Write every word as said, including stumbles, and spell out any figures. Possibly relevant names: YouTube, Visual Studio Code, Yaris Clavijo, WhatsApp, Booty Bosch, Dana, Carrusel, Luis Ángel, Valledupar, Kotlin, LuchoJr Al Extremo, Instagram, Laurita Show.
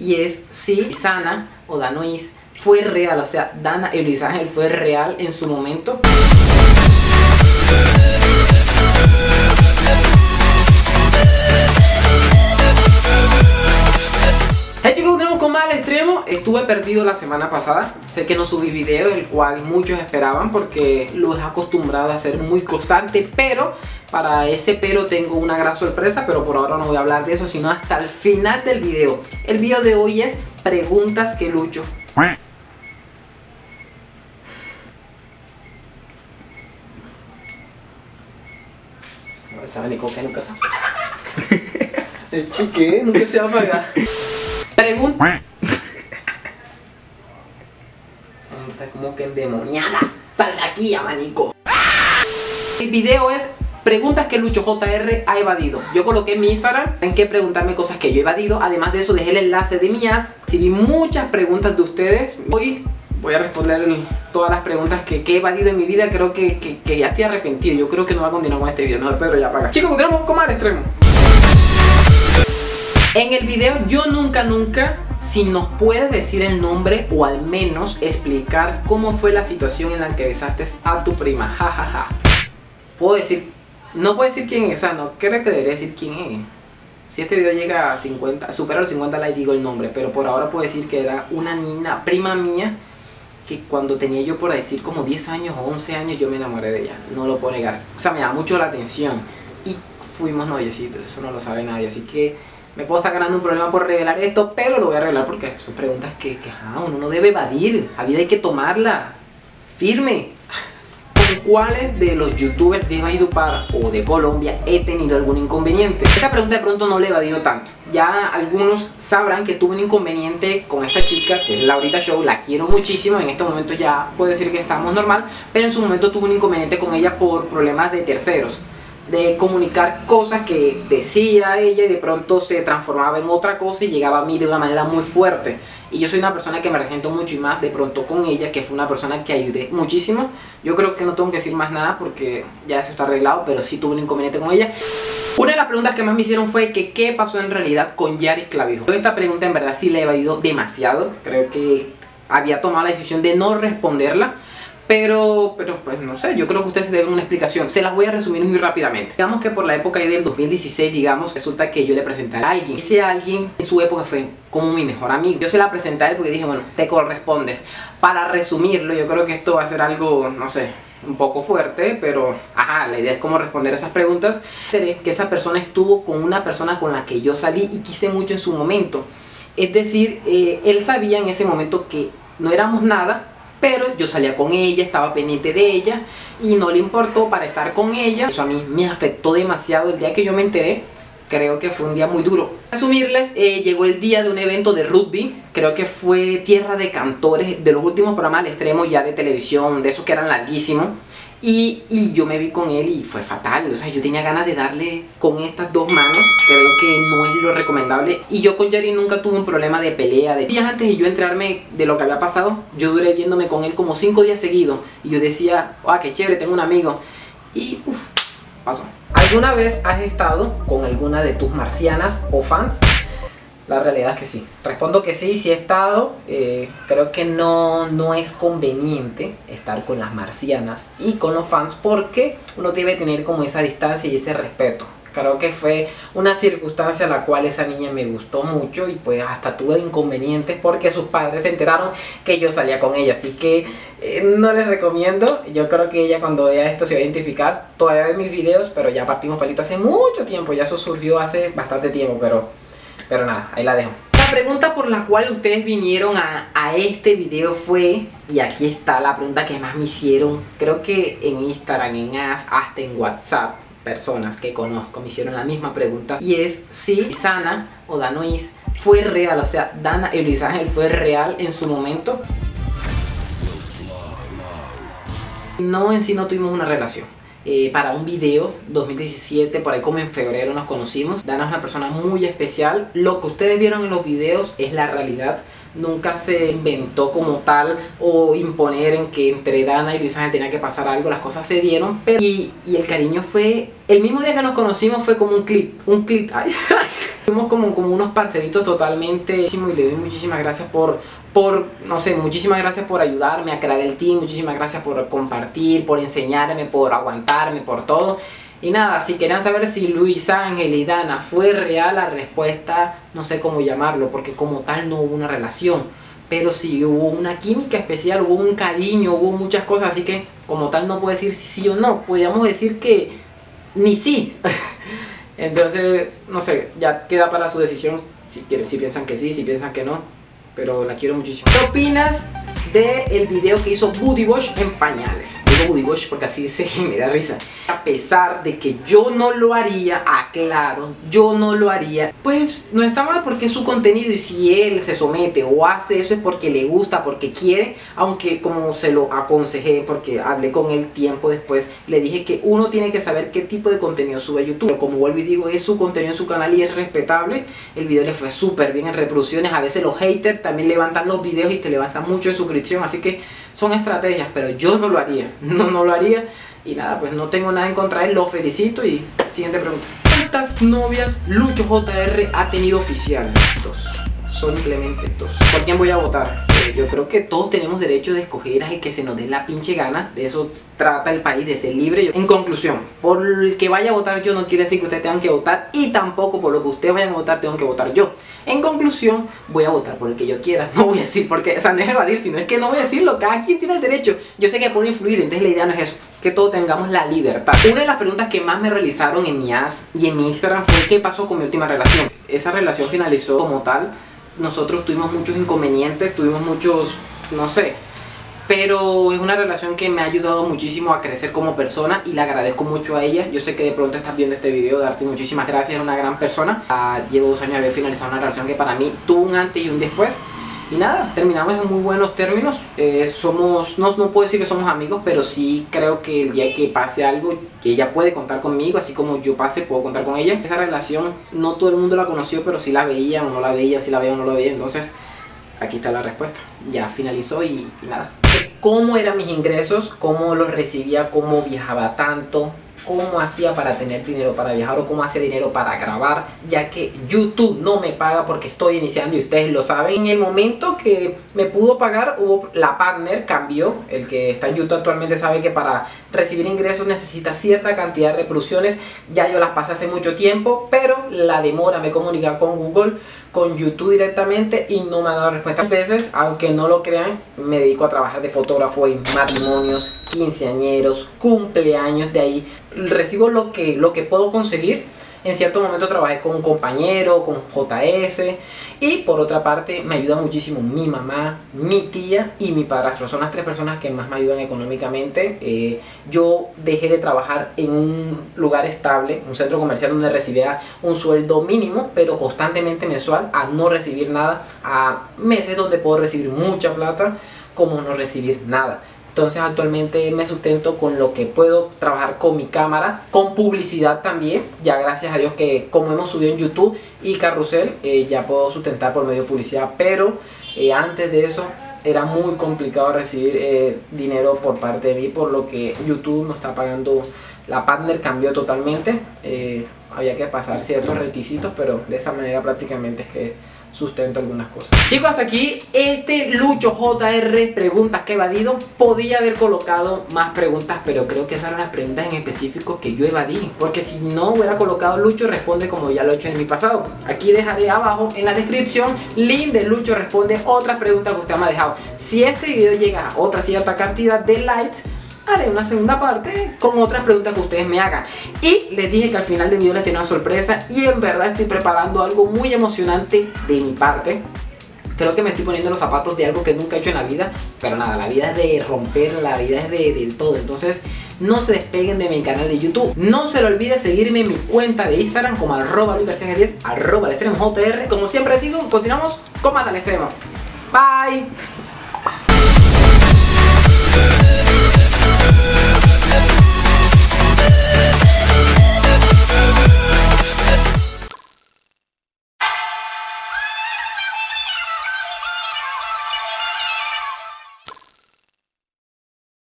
Y es si Sana o Danois fue real, o sea, Dana y Luis Ángel fue real en su momento. Hey chicos, tenemos con más al extremo. Estuve perdido la semana pasada. Sé que no subí video, el cual muchos esperaban porque los he acostumbrado a ser muy constante, pero para ese pero tengo una gran sorpresa, pero por ahora no voy a hablar de eso, sino hasta el final del video. El video de hoy es preguntas que Lucho... No sabe ni con qué nunca sabe. El chique nunca se va a pagar. Pregunta... Está como que endemoniada. Sal de aquí, abanico. El video es... preguntas que LuchoJr ha evadido. Yo coloqué en mi Instagram en que preguntarme cosas que yo he evadido. Además de eso, dejé el enlace de mi as. Recibí muchas preguntas de ustedes. Hoy voy a responder todas las preguntas que, que he evadido en mi vida. Creo que, que, que ya estoy arrepentido. Yo creo que no va a continuar con este video. No, Pedro, ya paga. Chicos, encontramos un coma al extremo. En el video, yo nunca, nunca... Si nos puedes decir el nombre o al menos explicar cómo fue la situación en la que besaste a tu prima. Ja, ja, ja. Puedo decir... No puedo decir quién es, o sea, no creo que debería decir quién es. Si este video llega a cincuenta, supera los cincuenta likes, digo el nombre. Pero por ahora puedo decir que era una niña, prima mía, que cuando tenía yo por decir como diez años o once años, yo me enamoré de ella. No lo puedo negar, o sea, me da mucho la atención. Y fuimos noviecitos, eso no lo sabe nadie. Así que me puedo estar ganando un problema por revelar esto, pero lo voy a revelar porque son preguntas que, que ah, uno no debe evadir. La vida hay que tomarla firme. ¿Cuáles de los youtubers de Valledupar o de Colombia he tenido algún inconveniente? Esta pregunta de pronto no le he evadido tanto. Ya algunos sabrán que tuve un inconveniente con esta chica, que es Laurita Show. La quiero muchísimo, en este momento ya puedo decir que estamos normal, pero en su momento tuve un inconveniente con ella por problemas de terceros, de comunicar cosas que decía ella y de pronto se transformaba en otra cosa y llegaba a mí de una manera muy fuerte. Y yo soy una persona que me resiento mucho y más de pronto con ella, que fue una persona que ayudé muchísimo. Yo creo que no tengo que decir más nada porque ya se está arreglado, pero sí tuve un inconveniente con ella. Una de las preguntas que más me hicieron fue que qué pasó en realidad con Yaris Clavijo. Esta pregunta en verdad sí la he evadido demasiado. Creo que había tomado la decisión de no responderla. Pero, pero pues no sé, yo creo que ustedes deben una explicación. Se las voy a resumir muy rápidamente. Digamos que por la época del dos mil dieciséis, digamos, resulta que yo le presenté a alguien. Ese alguien en su época fue como mi mejor amigo. Yo se la presenté a él porque dije, bueno, te corresponde. Para resumirlo, yo creo que esto va a ser algo, no sé, un poco fuerte, pero ajá, la idea es cómo responder a esas preguntas. Que esa persona estuvo con una persona con la que yo salí y quise mucho en su momento. Es decir, eh, él sabía en ese momento que no éramos nada, pero yo salía con ella, estaba pendiente de ella y no le importó para estar con ella. Eso a mí me afectó demasiado el día que yo me enteré. Creo que fue un día muy duro. Para resumirles, eh, llegó el día de un evento de rugby. Creo que fue Tierra de Cantores, de los últimos programas al extremo ya de televisión, de esos que eran larguísimos. Y, y yo me vi con él y fue fatal. O sea, yo tenía ganas de darle con estas dos manos. Creo que no es lo recomendable. Y yo con Yaris nunca tuve un problema de pelea. De días antes de yo enterarme de lo que había pasado, yo duré viéndome con él como cinco días seguidos. Y yo decía, ah, oh, qué chévere, tengo un amigo. Y uff, pasó. ¿Alguna vez has estado con alguna de tus marcianas o fans? La realidad es que sí. Respondo que sí, sí he estado. Eh, creo que no, no es conveniente estar con las marcianas y con los fans porque uno debe tener como esa distancia y ese respeto. Creo que fue una circunstancia a la cual esa niña me gustó mucho y pues hasta tuve inconvenientes porque sus padres se enteraron que yo salía con ella. Así que eh, no les recomiendo. Yo creo que ella cuando vea esto se va a identificar. Todavía ve mis videos, pero ya partimos palito hace mucho tiempo. Ya eso surgió hace bastante tiempo, pero... Pero nada, ahí la dejo. La pregunta por la cual ustedes vinieron a, a este video fue, y aquí está la pregunta que más me hicieron, creo que en Instagram, en As, hasta en WhatsApp, personas que conozco me hicieron la misma pregunta, y es si Sana o Danois fue real, o sea, Dana y Luis Ángel fue real en su momento. No, en sí no tuvimos una relación. Eh, para un video dos mil diecisiete, por ahí como en febrero nos conocimos. Dana es una persona muy especial. Lo que ustedes vieron en los videos es la realidad. nunca se inventó como tal o imponer en que entre Dana y Luisa tenía que pasar algo, las cosas se dieron, pero y, y el cariño fue, el mismo día que nos conocimos fue como un clip, un clip, ay, fuimos como, como unos parceritos totalmente, y le doy muchísimas gracias por, por, no sé, muchísimas gracias por ayudarme a crear el team, muchísimas gracias por compartir, por enseñarme, por aguantarme, por todo. Y nada, si querían saber si Luis Ángel y Dana fue real, la respuesta no sé cómo llamarlo, porque como tal no hubo una relación, pero sí hubo una química especial, hubo un cariño, hubo muchas cosas, así que como tal no puedo decir si sí o no, podríamos decir que ni sí. Entonces, no sé, ya queda para su decisión, si quieren, si piensan que sí, si piensan que no, pero la quiero muchísimo. ¿Qué opinas del video que hizo Booty Bosch en pañales? Digo Booty Bosch porque así se me da risa. A pesar de que yo no lo haría, aclaro, yo no lo haría, pues no está mal porque es su contenido y si él se somete o hace eso es porque le gusta, porque quiere, aunque como se lo aconsejé, porque hablé con él tiempo después, le dije que uno tiene que saber qué tipo de contenido sube a YouTube. Pero como vuelvo y digo, es su contenido en su canal y es respetable. El video le fue súper bien en reproducciones, a veces los haters también levantan los videos y te levantan mucho de suscriptores, así que son estrategias, pero yo no lo haría, no, no lo haría. Y nada, pues no tengo nada en contra de él, lo felicito. Y siguiente pregunta: ¿cuántas novias LuchoJr ha tenido oficial? Dos, son simplemente dos. ¿Por quién voy a votar? Eh, yo creo que todos tenemos derecho de escoger al que se nos dé la pinche gana, de eso trata el país, de ser libre. En conclusión, por el que vaya a votar yo no quiere decir que ustedes tengan que votar, y tampoco por lo que ustedes vayan a votar tengo que votar yo. En conclusión, voy a votar por el que yo quiera, no voy a decir porque, o sea, no es evadir, sino es que no voy a decirlo, cada quien tiene el derecho. Yo sé que puedo influir, entonces la idea no es eso, que todos tengamos la libertad. Una de las preguntas que más me realizaron en mi A S y en mi Instagram fue qué pasó con mi última relación. Esa relación finalizó como tal, nosotros tuvimos muchos inconvenientes, tuvimos muchos, no sé, pero es una relación que me ha ayudado muchísimo a crecer como persona y le agradezco mucho a ella. Yo sé que de pronto estás viendo este video, darte muchísimas gracias, es una gran persona. Ah, llevo dos años de haber finalizado una relación que para mí tuvo un antes y un después. Y nada, terminamos en muy buenos términos. Eh, somos, no, no puedo decir que somos amigos, pero sí creo que el día que pase algo, ella puede contar conmigo, así como yo pase, puedo contar con ella. Esa relación, no todo el mundo la conoció, pero sí la veían o no la veían, sí la veían o no la veían, entonces... aquí está la respuesta, ya finalizó y, y nada. ¿Cómo eran mis ingresos? ¿Cómo los recibía? ¿Cómo viajaba tanto? ¿Cómo hacía para tener dinero para viajar? ¿O cómo hacía dinero para grabar? Ya que YouTube no me paga porque estoy iniciando y ustedes lo saben. En el momento que me pudo pagar, hubo la partner cambió. El que está en YouTube actualmente sabe que para recibir ingresos necesita cierta cantidad de reproducciones. Ya yo las pasé hace mucho tiempo, pero la demora, me comunica con Google, con YouTube directamente y no me han dado respuesta. A veces, aunque no lo crean, me dedico a trabajar de fotógrafo en matrimonios, quinceañeros, cumpleaños, de ahí recibo lo que, lo que puedo conseguir. En cierto momento trabajé con un compañero, con J S, y por otra parte me ayuda muchísimo mi mamá, mi tía y mi padrastro. Son las tres personas que más me ayudan económicamente. Eh, yo dejé de trabajar en un lugar estable, un centro comercial donde recibía un sueldo mínimo, pero constantemente mensual, a no recibir nada, a meses donde puedo recibir mucha plata, como no recibir nada. Entonces actualmente me sustento con lo que puedo, trabajar con mi cámara, con publicidad también, ya gracias a Dios que como hemos subido en YouTube y Carrusel, eh, ya puedo sustentar por medio de publicidad, pero eh, antes de eso era muy complicado recibir eh, dinero por parte de mí, por lo que YouTube no está pagando, la partner cambió totalmente, eh, había que pasar ciertos requisitos, pero de esa manera prácticamente es que... sustento algunas cosas. Chicos, hasta aquí este LuchoJr preguntas que he evadido. Podía haber colocado más preguntas, pero creo que esas eran las preguntas en específico que yo evadí, porque si no hubiera colocado Lucho Responde como ya lo he hecho en mi pasado. Aquí dejaré abajo en la descripción link de Lucho Responde, otras preguntas que usted me ha dejado. Si este video llega a otra cierta cantidad de likes, haré una segunda parte con otras preguntas que ustedes me hagan. Y les dije que al final del video les tenía una sorpresa, y en verdad estoy preparando algo muy emocionante de mi parte. Creo que me estoy poniendo los zapatos de algo que nunca he hecho en la vida, pero nada, la vida es de romper, la vida es de, de todo. Entonces no se despeguen de mi canal de YouTube. No se le olvide seguirme en mi cuenta de Instagram como arroba LuisGarciaG diez, arroba el extremo J R. Como siempre digo, continuamos con más al extremo. Bye.